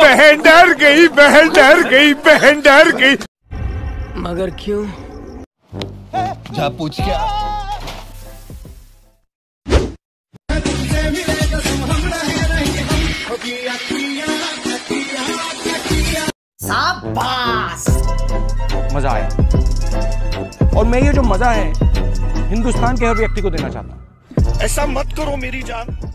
बहन डर गई, बहन डर गई, बहन डर गई। मगर क्यों? जा पूछ क्या? शाबाश, मजा आया। और मैं ये जो मजा है हिंदुस्तान के हर व्यक्ति को देना चाहता हूँ। ऐसा मत करो मेरी जान।